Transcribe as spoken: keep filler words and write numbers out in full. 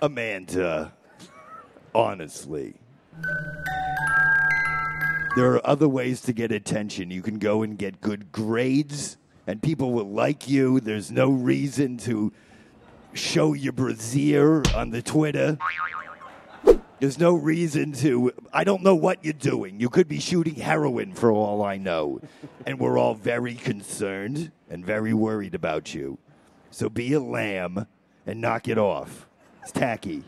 Amanda, honestly, there are other ways to get attention. You can go and get good grades, and people will like you. There's no reason to show your brassiere on the Twitter. There's no reason to... I don't know what you're doing. You could be shooting heroin for all I know. And we're all very concerned and very worried about you. So be a lamb and knock it off. It's tacky.